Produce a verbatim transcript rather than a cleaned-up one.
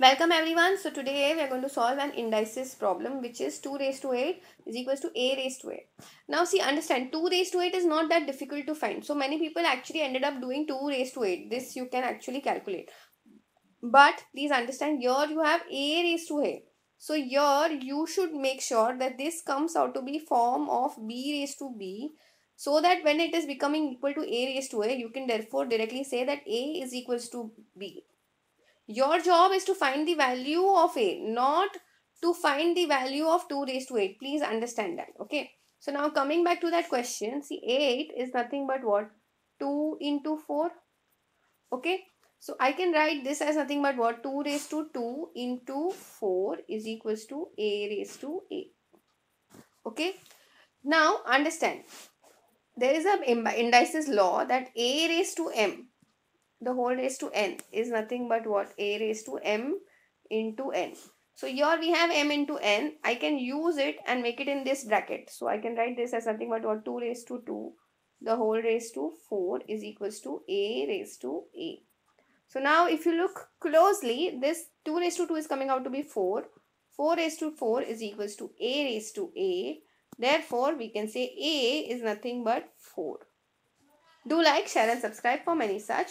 Welcome everyone. So today we are going to solve an indices problem, which is two raised to eight is equals to a raised to eight. Now see, understand, two raised to eight is not that difficult to find. So many people actually ended up doing two raised to eight. This you can actually calculate. But please understand, here you have a raised to eight. So here you should make sure that this comes out to be form of b raised to b. So that when it is becoming equal to a raised to a, you can therefore directly say that a is equals to b. Your job is to find the value of a, not to find the value of two raised to eight. Please understand that. Okay. So now coming back to that question. See, eight is nothing but what? two into four. Okay. So I can write this as nothing but what? two raised to two into four is equals to a raised to eight. Okay. Now understand. There is a indices law that a raised to m, the whole raised to n, is nothing but what? A raised to m into n. So here we have m into n. I can use it and make it in this bracket. So I can write this as nothing but what? two raised to two. The whole raised to four is equals to a raised to a. So now if you look closely, this two raised to two is coming out to be four. four raised to four is equals to a raised to a. Therefore, we can say a is nothing but four. Do like, share and subscribe for many such videos.